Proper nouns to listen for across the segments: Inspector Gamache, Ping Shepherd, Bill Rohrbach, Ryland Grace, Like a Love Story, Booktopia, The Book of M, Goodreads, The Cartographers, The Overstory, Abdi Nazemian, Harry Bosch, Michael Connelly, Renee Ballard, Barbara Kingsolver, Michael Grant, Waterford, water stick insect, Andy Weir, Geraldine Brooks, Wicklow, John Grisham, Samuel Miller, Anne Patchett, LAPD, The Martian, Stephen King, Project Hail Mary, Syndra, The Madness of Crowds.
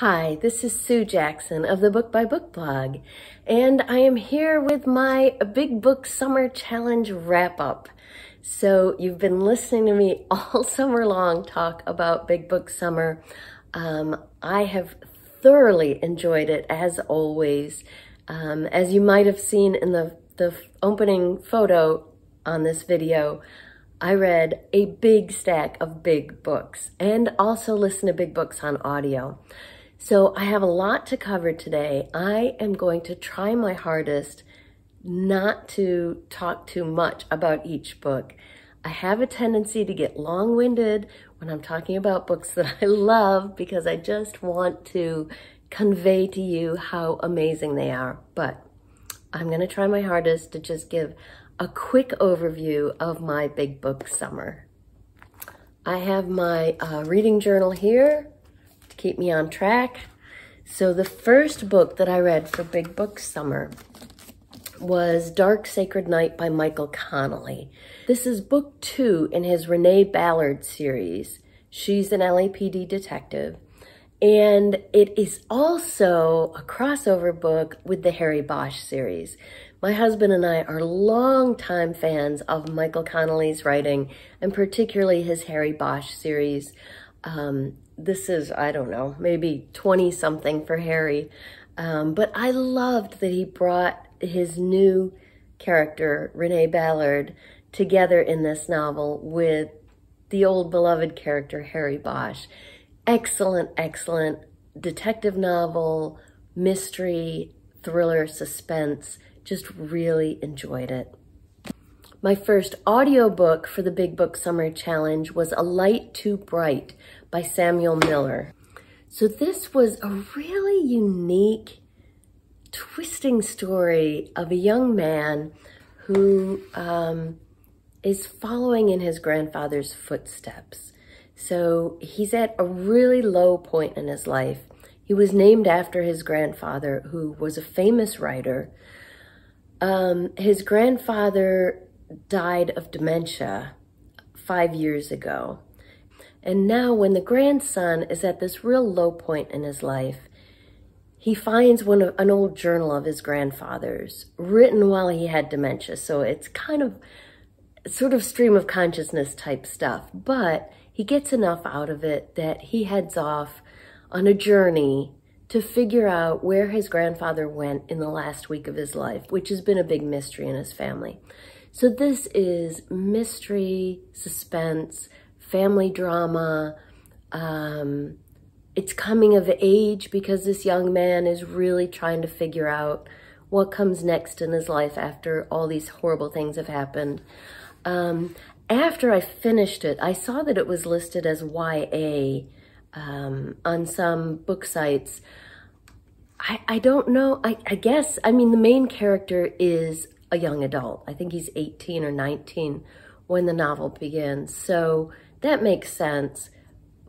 Hi, this is Sue Jackson of the Book by Book blog, and I am here with my Big Book Summer Challenge wrap-up. So you've been listening to me all summer long talk about Big Book Summer. I have thoroughly enjoyed it, as always. As you might have seen in the opening photo on this video, I read a big stack of big books and also listened to big books on audio. So I have a lot to cover today. I am going to try my hardest not to talk too much about each book. I have a tendency to get long-winded when I'm talking about books that I love because I just want to convey to you how amazing they are. But I'm going to try my hardest to just give a quick overview of my Big Book Summer. I have my reading journal here to keep me on track. So the first book that I read for Big Book Summer was Dark Sacred Night by Michael Connelly. This is book 2 in his Renee Ballard series. She's an LAPD detective, and it is also a crossover book with the Harry Bosch series. My husband and I are longtime fans of Michael Connelly's writing, and particularly his Harry Bosch series. This is, I don't know, maybe 20-something for Harry. But I loved that he brought his new character, Renee Ballard, together in this novel with the old beloved character, Harry Bosch. Excellent, excellent detective novel, mystery, thriller, suspense. Just really enjoyed it. My first audiobook for the Big Book Summer Challenge was A Light Too Bright by Samuel Miller. So this was a really unique, twisting story of a young man who is following in his grandfather's footsteps. So he's at a really low point in his life. He was named after his grandfather, who was a famous writer. His grandfather died of dementia 5 years ago. And now when the grandson is at this real low point in his life, he finds an old journal of his grandfather's written while he had dementia. So it's kind of sort of stream of consciousness type stuff, but he gets enough out of it that he heads off on a journey to figure out where his grandfather went in the last week of his life, which has been a big mystery in his family. So this is mystery, suspense, family drama. It's coming of age because this young man is really trying to figure out what comes next in his life after all these horrible things have happened. After I finished it, I saw that it was listed as YA on some book sites. I don't know, I guess, I mean, the main character is a young adult. I think he's 18 or 19 when the novel begins. So that makes sense.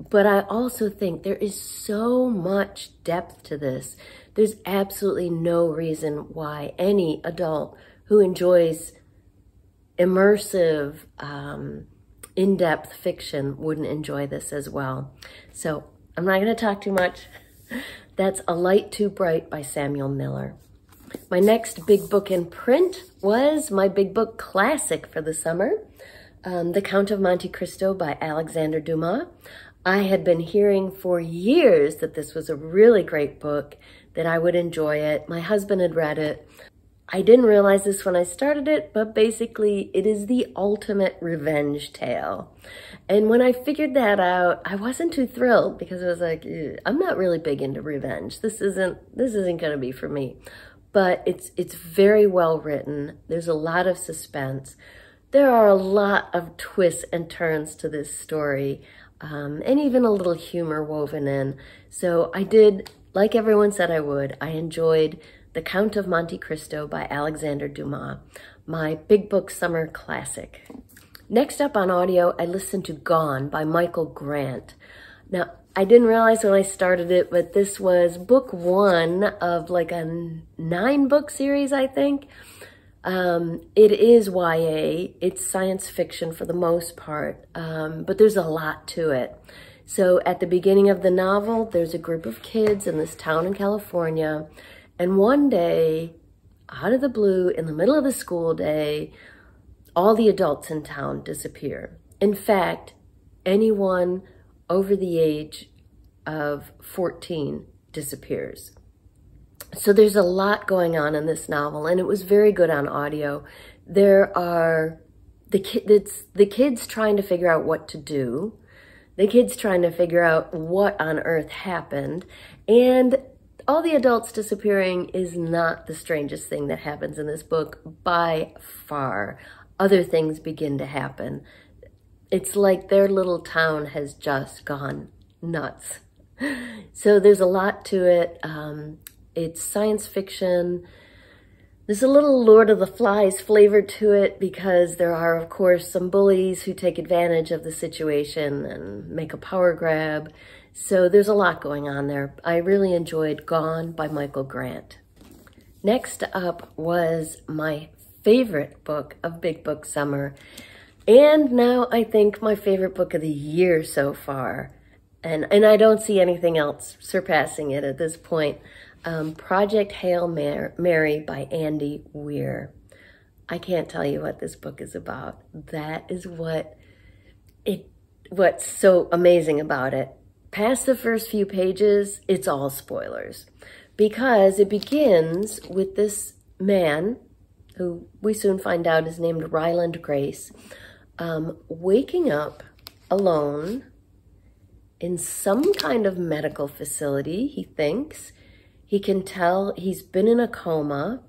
But I also think there is so much depth to this. There's absolutely no reason why any adult who enjoys immersive, in-depth fiction wouldn't enjoy this as well. So I'm not going to talk too much. That's A Light Too Bright by Samuel Miller. My next big book in print was my big book classic for the summer, The Count of Monte Cristo by Alexandre Dumas. I had been hearing for years that this was a really great book, that I would enjoy it. My husband had read it. I didn't realize this when I started it, but basically it is the ultimate revenge tale. And when I figured that out, I wasn't too thrilled because I was like, I'm not really big into revenge. This isn't gonna be for me. But it's very well written. There's a lot of suspense. There are a lot of twists and turns to this story, and even a little humor woven in. So I did, like everyone said I would, I enjoyed The Count of Monte Cristo by Alexandre Dumas, my Big Book Summer classic. Next up on audio, I listened to Gone by Michael Grant. Now, I didn't realize when I started it, but this was book 1 of like a 9-book series, I think. It is YA. It's science fiction for the most part, but there's a lot to it. So at the beginning of the novel, there's a group of kids in this town in California. And one day, out of the blue, in the middle of the school day, all the adults in town disappear. In fact, anyone over the age of 14 disappears. So there's a lot going on in this novel, and it was very good on audio. There are the kids trying to figure out what to do, the kids trying to figure out what on earth happened, and all the adults disappearing is not the strangest thing that happens in this book by far. Other things begin to happen. It's like their little town has just gone nuts. So there's a lot to it. It's science fiction. There's a little Lord of the Flies flavor to it because there are, of course, some bullies who take advantage of the situation and make a power grab. So there's a lot going on there. I really enjoyed Gone by Michael Grant. Next up was my favorite book of Big Book Summer, and now I think my favorite book of the year so far. And I don't see anything else surpassing it at this point. Project Hail Mary by Andy Weir. I can't tell you what this book is about. That is what's so amazing about it. Past the first few pages, it's all spoilers, because it begins with this man, who we soon find out is named Ryland Grace, waking up alone in some kind of medical facility, he thinks. He can tell he's been in a coma.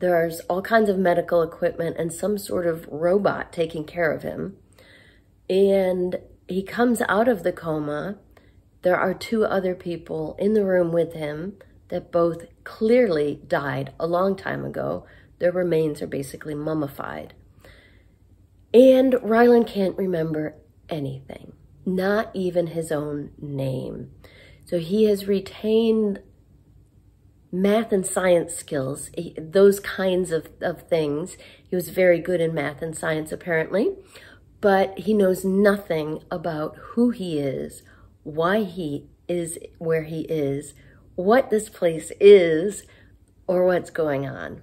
There's all kinds of medical equipment and some sort of robot taking care of him. And he comes out of the coma. There are two other people in the room with him that both clearly died a long time ago. Their remains are basically mummified. And Ryland can't remember anything, not even his own name. So he has retained math and science skills, those kinds of things. He was very good in math and science, apparently, but he knows nothing about who he is, why he is where he is, what this place is, or what's going on.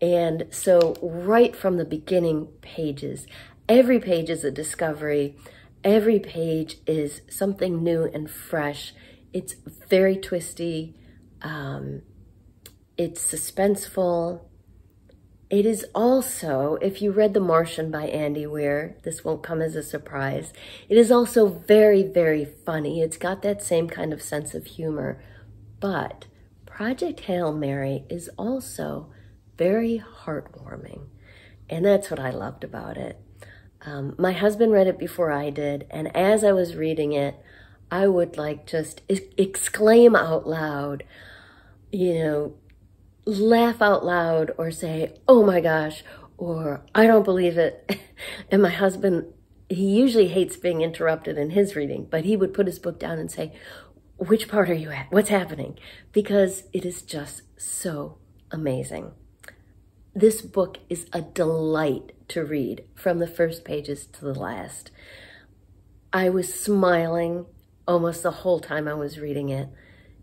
And so right from the beginning pages, every page is a discovery. Every page is something new and fresh. It's very twisty. It's suspenseful. It is also, if you read The Martian by Andy Weir, this won't come as a surprise. It is also very, very funny. It's got that same kind of sense of humor. But Project Hail Mary is also very heartwarming, and that's what I loved about it. My husband read it before I did, and as I was reading it, I would just exclaim out loud, laugh out loud, or say, "Oh my gosh," or "I don't believe it." And my husband, he usually hates being interrupted in his reading, but he would put his book down and say, "Which part are you at? What's happening?" Because it is just so amazing. This book is a delight to read from the first pages to the last. I was smiling almost the whole time I was reading it.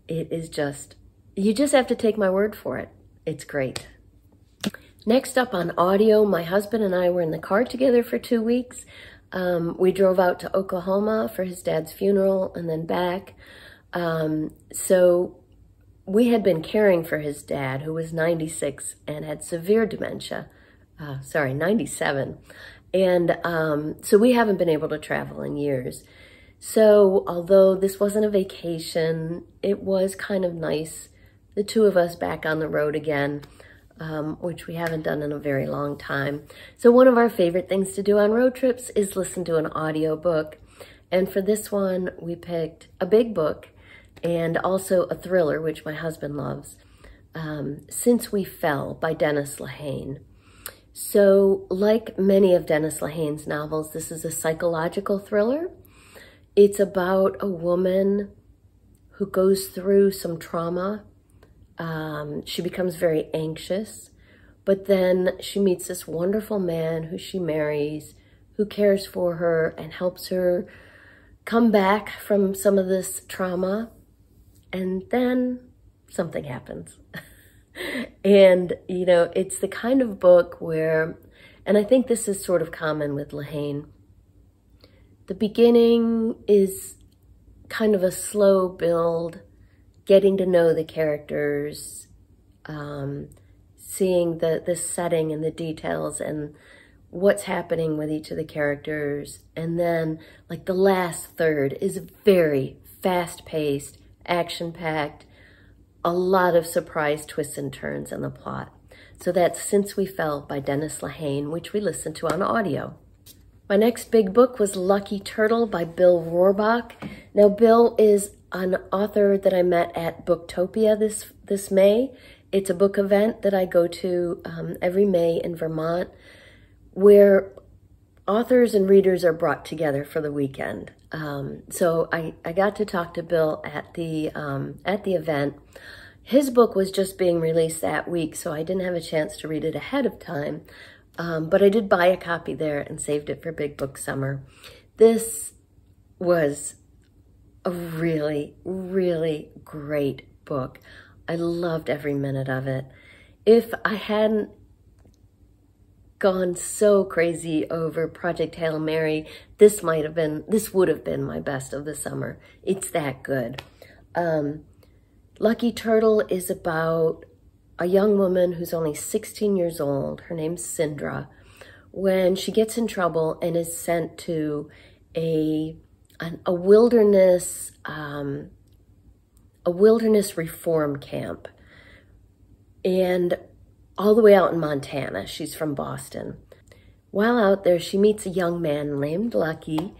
It is just, you just have to take my word for it. It's great. Next up on audio, my husband and I were in the car together for 2 weeks. We drove out to Oklahoma for his dad's funeral and then back. So we had been caring for his dad, who was 96 and had severe dementia, 97. And so we haven't been able to travel in years. So although this wasn't a vacation, it was kind of nice, the two of us back on the road again, which we haven't done in a very long time. So one of our favorite things to do on road trips is listen to an audiobook. And for this one, we picked a big book, and also a thriller, which my husband loves, Since We Fell by Dennis Lehane. So like many of Dennis Lehane's novels, this is a psychological thriller. It's about a woman who goes through some trauma. She becomes very anxious, but then she meets this wonderful man who she marries, who cares for her and helps her come back from some of this trauma, and then something happens. And, you know, it's the kind of book where, and I think this is sort of common with Lehane, the beginning is kind of a slow build, getting to know the characters, seeing the setting and the details and what's happening with each of the characters. And then like the last third is very fast-paced, action-packed, a lot of surprise twists and turns in the plot. So that's Since We Fell by Dennis Lehane, which we listened to on audio. My next big book was Lucky Turtle by Bill Rohrbach. Now, Bill is an author that I met at Booktopia this May. It's a book event that I go to every May in Vermont, where authors and readers are brought together for the weekend. So I got to talk to Bill at the event. His book was just being released that week, so I didn't have a chance to read it ahead of time. But I did buy a copy there and saved it for Big Book Summer. This was a really, really great book. I loved every minute of it. If I hadn't gone so crazy over Project Hail Mary, this would have been my best of the summer. It's that good. Lucky Turtle is about a young woman who's only 16 years old. Her name's Syndra. When she gets in trouble and is sent to a wilderness reform camp, and all the way out in Montana. She's from Boston. While out there, she meets a young man named Lucky.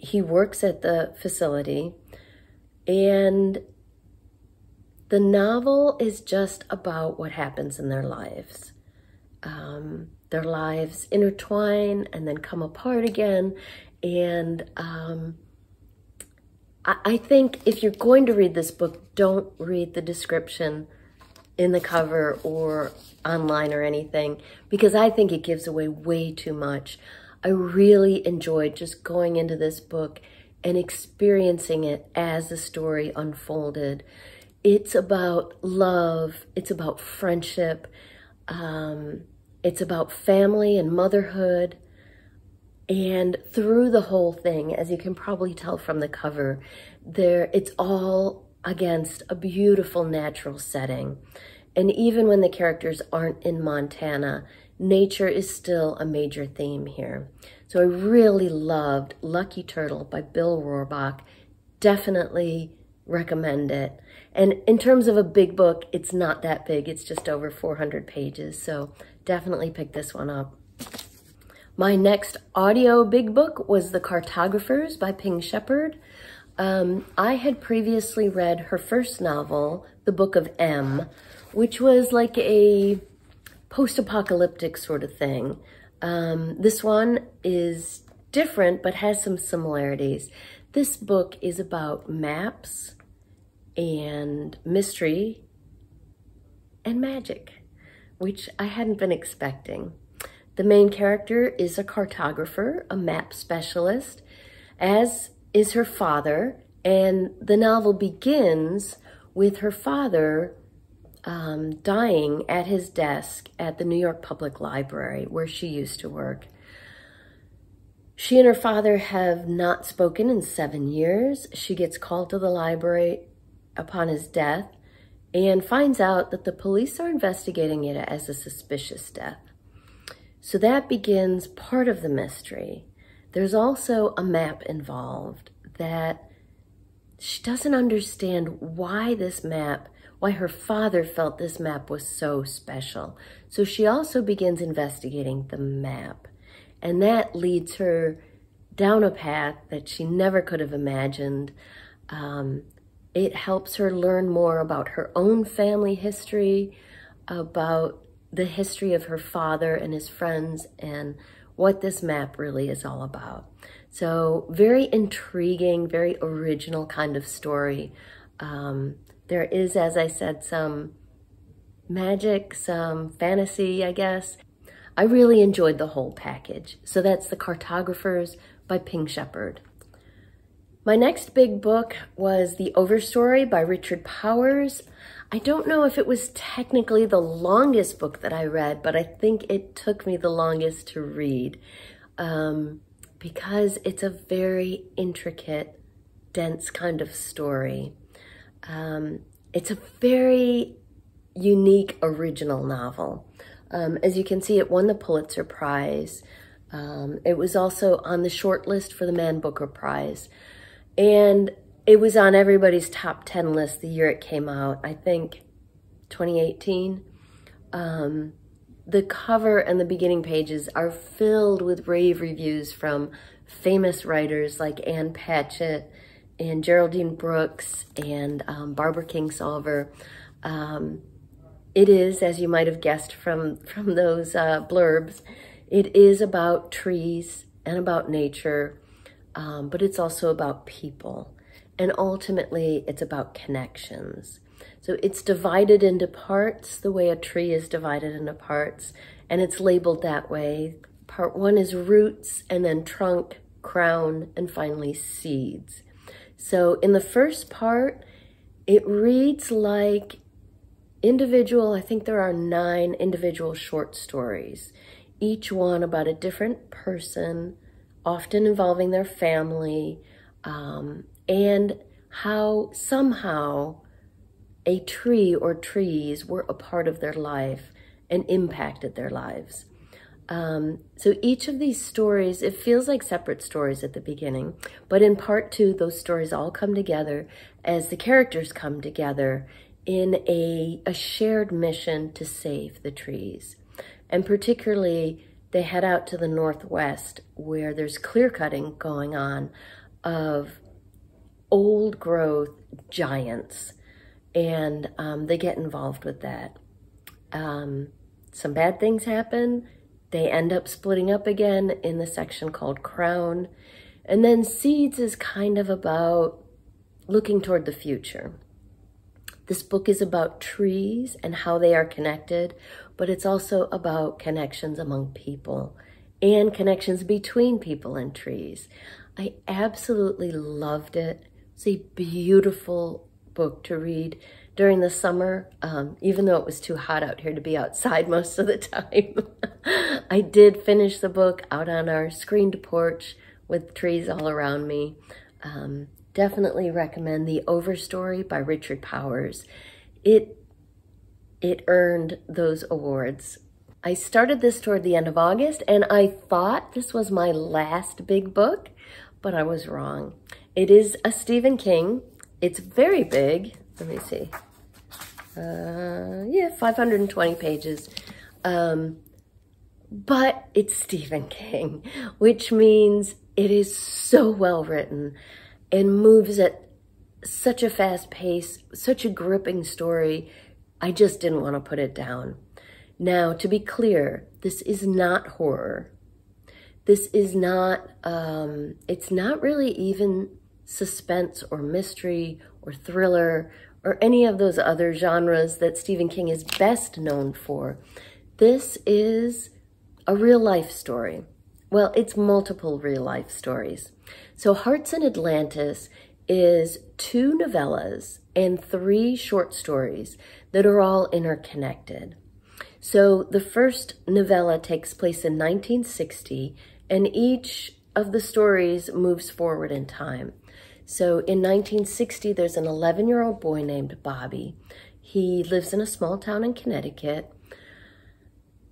He works at the facility, and the novel is just about what happens in their lives. Their lives intertwine and then come apart again. And I think if you're going to read this book, don't read the description in the cover or online or anything, because I think it gives away way too much. I really enjoyed just going into this book and experiencing it as the story unfolded. It's about love, it's about friendship, it's about family and motherhood. And through the whole thing, as you can probably tell from the cover, it's all against a beautiful natural setting. And even when the characters aren't in Montana, nature is still a major theme here. So I really loved Lucky Turtle by Bill Rohrbach. Definitely recommend it. And in terms of a big book, it's not that big. It's just over 400 pages. So definitely pick this one up. My next audio big book was The Cartographers by Ping Shepherd. I had previously read her first novel, The Book of M, which was like a post-apocalyptic sort of thing. This one is different, but has some similarities. This book is about maps and mystery and magic, which I hadn't been expecting. The main character is a cartographer, a map specialist, as is her father, and the novel begins with her father dying at his desk at the New York Public Library, where she used to work. She and her father have not spoken in 7 years. She gets called to the library upon his death and finds out that the police are investigating it as a suspicious death. So that begins part of the mystery. There's also a map involved that she doesn't understand why her father felt this map was so special. So she also begins investigating the map, and that leads her down a path that she never could have imagined. It helps her learn more about her own family history, about the history of her father and his friends, and what this map really is all about. So very intriguing, very original kind of story. There is, as I said, some magic, some fantasy, I guess. I really enjoyed the whole package. So that's The Cartographers by Ping Shepherd. My next big book was The Overstory by Richard Powers. I don't know if it was technically the longest book that I read, but I think it took me the longest to read because it's a very intricate, dense kind of story. It's a very unique original novel. As you can see, it won the Pulitzer Prize. It was also on the short list for the Man Booker Prize. And it was on everybody's top 10 list the year it came out, I think 2018. The cover and the beginning pages are filled with rave reviews from famous writers like Anne Patchett and Geraldine Brooks and Barbara Kingsolver. It is, as you might have guessed from those blurbs, it is about trees and about nature, but it's also about people. And ultimately, it's about connections. So it's divided into parts, the way a tree is divided into parts, and it's labeled that way. Part one is roots, and then trunk, crown, and finally seeds. So in the first part, it reads like individual, I think there are 9 individual short stories, each one about a different person, often involving their family, and how somehow a tree or trees were a part of their life and impacted their lives. So each of these stories, it feels like separate stories at the beginning, but in part two, those stories all come together as the characters come together in a shared mission to save the trees. And particularly, they head out to the northwest where there's clear-cutting going on of old growth giants, and they get involved with that. Some bad things happen. They end up splitting up again in the section called Crown. And then Seeds is kind of about looking toward the future. This book is about trees and how they are connected, but it's also about connections among people and connections between people and trees. I absolutely loved it. It's a beautiful book to read during the summer, even though it was too hot out here to be outside most of the time. I did finish the book out on our screened porch with trees all around me. Definitely recommend The Overstory by Richard Powers. It earned those awards. I started this toward the end of August, and I thought this was my last big book, but I was wrong. It is a Stephen King. It's very big. Let me see. Yeah, 520 pages. But it's Stephen King, which means it is so well written and moves at such a fast pace, such a gripping story. I just didn't want to put it down. Now, to be clear, this is not horror. This is not, it's not really even suspense or mystery or thriller or any of those other genres that Stephen King is best known for. This is a real life story. Well, it's multiple real life stories. So Hearts in Atlantis is 2 novellas and 3 short stories that are all interconnected. So the first novella takes place in 1960, and each of the stories moves forward in time. So in 1960, there's an 11-year-old boy named Bobby. He lives in a small town in Connecticut.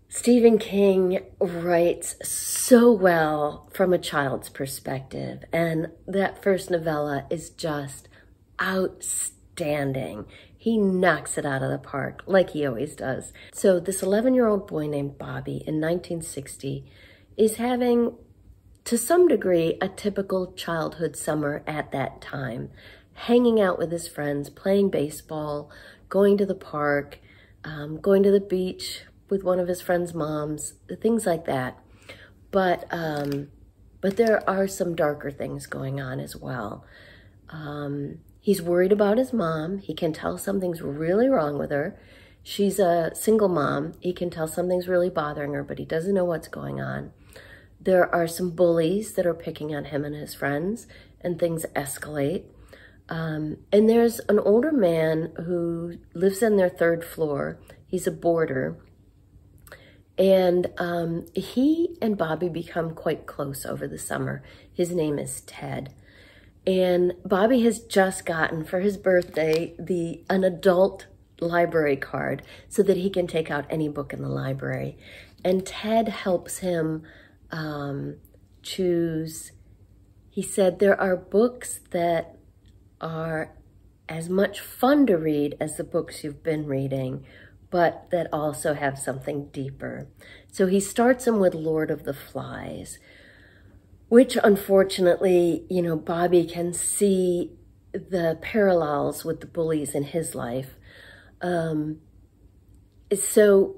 Stephen King writes so well from a child's perspective, and that first novella is just outstanding. He knocks it out of the park, like he always does. So this 11-year-old boy named Bobby in 1960 is having, to some degree, a typical childhood summer at that time, hanging out with his friends, playing baseball, going to the park, going to the beach with one of his friend's moms, things like that. But there are some darker things going on as well. He's worried about his mom. He can tell something's really wrong with her. She's a single mom. He can tell something's really bothering her, but he doesn't know what's going on. There are some bullies that are picking on him and his friends, and things escalate. And there's an older man who lives on their third floor. He's a boarder. And he and Bobby become quite close over the summer. His name is Ted. And Bobby has just gotten, for his birthday, an adult library card so that he can take out any book in the library. And Ted helps him choose. He said, there are books that are as much fun to read as the books you've been reading, but that also have something deeper. So he starts him with Lord of the Flies, which unfortunately, you know, Bobby can see the parallels with the bullies in his life. So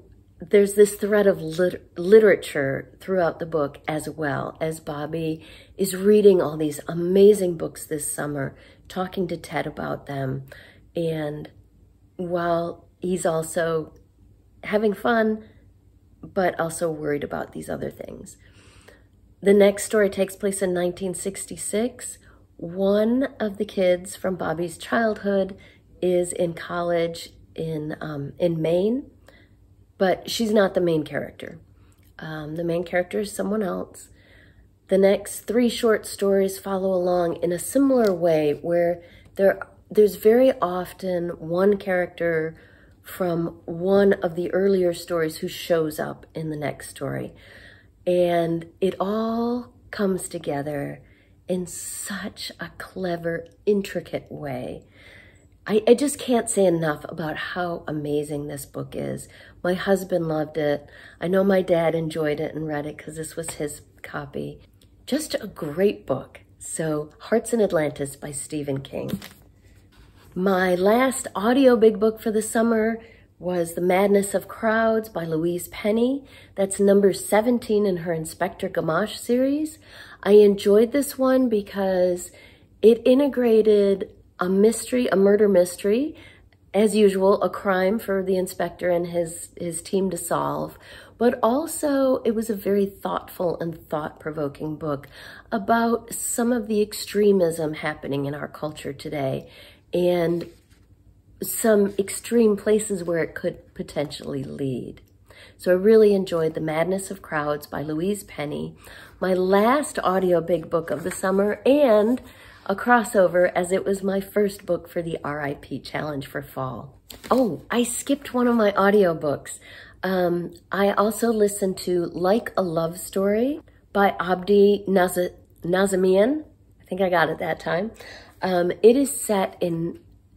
there's this thread of literature throughout the book, as well as Bobby is reading all these amazing books this summer, talking to Ted about them. And while he's also having fun, but also worried about these other things. The next story takes place in 1966. One of the kids from Bobby's childhood is in college in Maine, but she's not the main character. The main character is someone else. The next three short stories follow along in a similar way, where there's very often one character from one of the earlier stories who shows up in the next story. And it all comes together in such a clever, intricate way. I just can't say enough about how amazing this book is. My husband loved it. I know my dad enjoyed it and read it because this was his copy. Just a great book. So, Hearts in Atlantis by Stephen King. My last audio big book for the summer was The Madness of Crowds by Louise Penny. That's number 17 in her Inspector Gamache series. I enjoyed this one because it integrated a murder mystery, as usual, a crime for the inspector and his team to solve. But also, it was a very thoughtful and thought-provoking book about some of the extremism happening in our culture today, and some extreme places where it could potentially lead. So I really enjoyed The Madness of Crowds by Louise Penny, my last audio big book of the summer, and a crossover, as it was my first book for the RIP challenge for fall. Oh, I skipped one of my audiobooks. I also listened to Like a Love Story by Abdi Nazemian. I think I got it that time. It is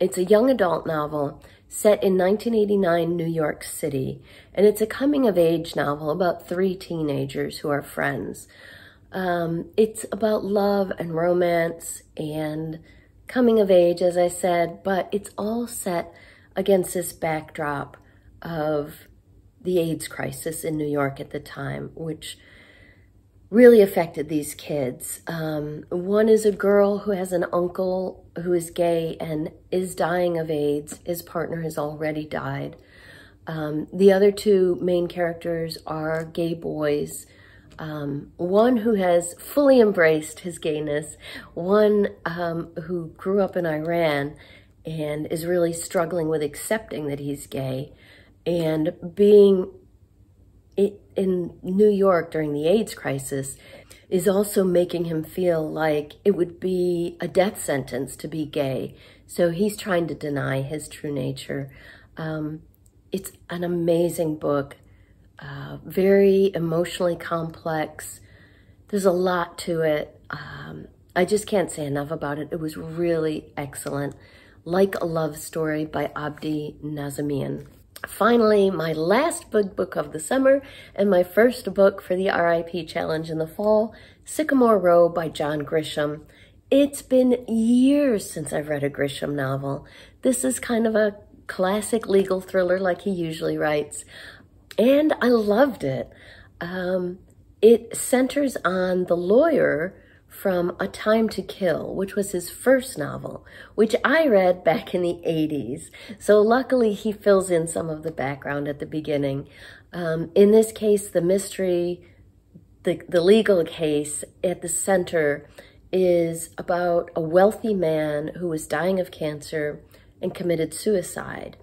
it's a young adult novel set in 1989 New York City, and it's a coming-of-age novel about three teenagers who are friends. It's about love and romance and coming-of-age, as I said, but it's all set against this backdrop of the AIDS crisis in New York at the time, which really affected these kids. One is a girl who has an uncle who is gay and is dying of AIDS. His partner has already died. The other two main characters are gay boys. One who has fully embraced his gayness, one who grew up in Iran and is really struggling with accepting that he's gay, and being in New York during the AIDS crisis is also making him feel like it would be a death sentence to be gay. So he's trying to deny his true nature. It's an amazing book, very emotionally complex. There's a lot to it. I just can't say enough about it. It was really excellent. Like a Love Story by Abdi Nazemian. Finally, my last big book of the summer and my first book for the RIP challenge in the fall, Sycamore Row by John Grisham. It's been years since I've read a Grisham novel. This is kind of a classic legal thriller like he usually writes, and I loved it. It centers on the lawyer from A Time to Kill, which was his first novel, which I read back in the 80s. So luckily he fills in some of the background at the beginning. In this case, the mystery, the legal case at the center is about a wealthy man who was dying of cancer and committed suicide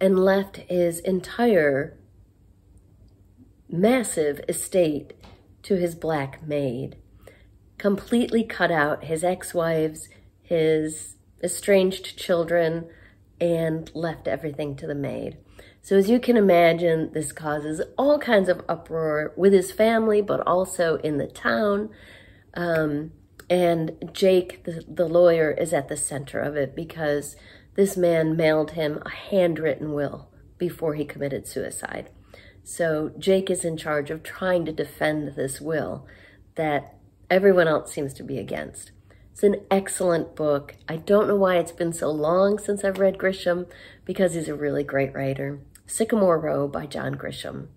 and left his entire massive estate to his black maid, completely cut out his ex-wives, his estranged children, and left everything to the maid. So as you can imagine, this causes all kinds of uproar with his family, but also in the town. And Jake, the lawyer, is at the center of it because this man mailed him a handwritten will before he committed suicide. So Jake is in charge of trying to defend this will that everyone else seems to be against. It's an excellent book. I don't know why it's been so long since I've read Grisham, because he's a really great writer. Sycamore Row by John Grisham.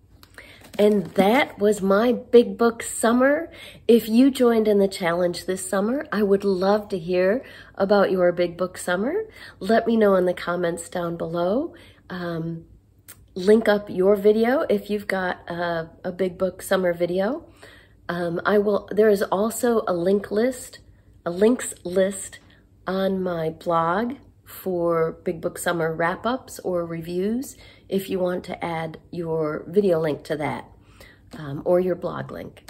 And that was my big book summer. If you joined in the challenge this summer, I would love to hear about your big book summer. Let me know in the comments down below. Link up your video if you've got a big book summer video. There is also a links list on my blog for big book summer wrap-ups or reviews if you want to add your video link to that, or your blog link.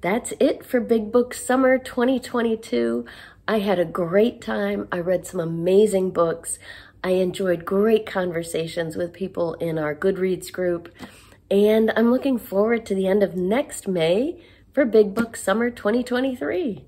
That's it for Big Book Summer 2022. I had a great time. I read some amazing books. I enjoyed great conversations with people in our Goodreads group, and I'm looking forward to the end of next May for Big Book Summer 2023.